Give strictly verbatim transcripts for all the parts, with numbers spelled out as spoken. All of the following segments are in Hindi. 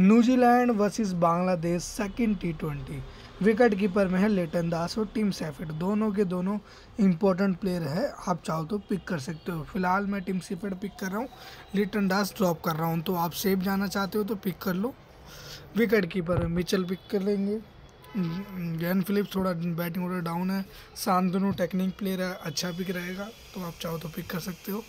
New Zealand versus Bangladesh second T twenty. Wicket keeper में है लिटन दास और टिम सेफेट, दोनों के दोनों इंपॉर्टेंट प्लेयर है, आप चाहो तो पिक कर सकते हो। फिलहाल मैं टिम सेफेट पिक कर रहा हूँ, लिटन दास ड्रॉप कर रहा हूँ, तो आप सेफ जाना चाहते हो तो पिक कर लो। विकेट कीपर में मिचेल पिक कर लेंगे। गैन फिलिप थोड़ा बैटिंग ऑर्डर डाउन है, शांतनु टेक्निक प्लेयर है, अच्छा पिक रहेगा, तो आप चाहो तो पिक कर सकते हो।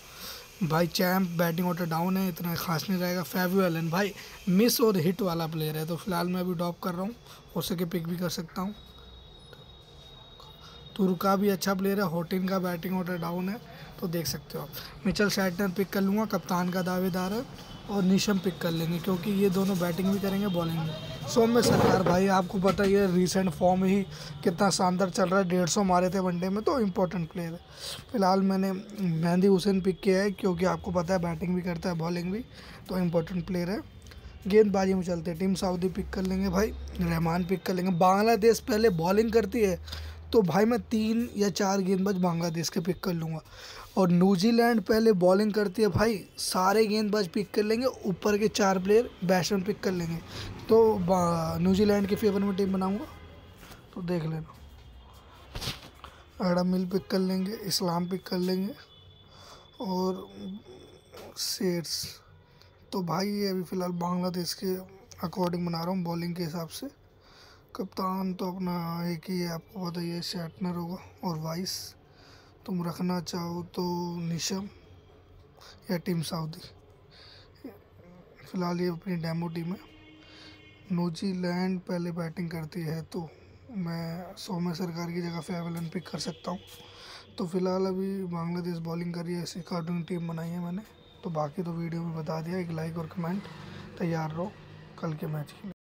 भाई चैम्प बैटिंग ऑर्डर डाउन है, इतना खास नहीं रहेगा। फेवुलेन भाई मिस और हिट वाला प्लेयर है, तो फिलहाल मैं अभी ड्रॉप कर रहा हूँ, हो सके पिक भी कर सकता हूँ। तुर्का भी अच्छा प्लेयर है, होटिन का बैटिंग ऑर्डर डाउन है, तो देख सकते हो आप। मिचेल सैंटनर पिक कर लूँगा, कप्तान का दावेदार है, और नीशम पिक कर लेंगे क्योंकि ये दोनों बैटिंग भी करेंगे बॉलिंग भी। सोमेश्वर सरकार भाई आपको पता ही है, रीसेंट फॉर्म ही कितना शानदार चल रहा है, डेढ़ सौ मारे थे वनडे में, तो इम्पोर्टेंट प्लेयर है। फिलहाल मैंने मेहंदी हुसैन पिक किया है क्योंकि आपको पता है बैटिंग भी करता है बॉलिंग भी, तो इम्पोर्टेंट प्लेयर है। गेंदबाजी में चलते हैं, टिम साउदी पिक कर लेंगे भाई, रहमान पिक कर लेंगे। बांग्लादेश पहले बॉलिंग करती है तो भाई मैं तीन या चार गेंदबाज बांग्लादेश के पिक कर लूँगा, और न्यूजीलैंड पहले बॉलिंग करती है भाई, सारे गेंदबाज पिक कर लेंगे, ऊपर के चार प्लेयर बैट्समैन पिक कर लेंगे, तो न्यूजीलैंड के फेवर में टीम बनाऊंगा, तो देख लेना। एडम मिल पिक कर लेंगे, इस्लाम पिक कर लेंगे और सेट्स, तो भाई ये अभी फ़िलहाल बांग्लादेश के अकॉर्डिंग बना रहा हूँ बॉलिंग के हिसाब से। कप्तान तो अपना एक ही है, आपको पता ही है, सैंटनर होगा, और वाइस तुम रखना चाहो तो नीशम या टीम साउदी। फिलहाल ये अपनी डेमो टीम है। न्यूजीलैंड पहले बैटिंग करती है तो मैं सोमेश्वर सरकार की जगह फेवलन पिक कर सकता हूँ। तो फिलहाल अभी बांग्लादेश बॉलिंग कर रही है, इसी कार्टून टीम बनाई है मैंने, तो बाकी तो वीडियो में बता दिया। एक लाइक और कमेंट, तैयार रहो कल के मैच के लिए।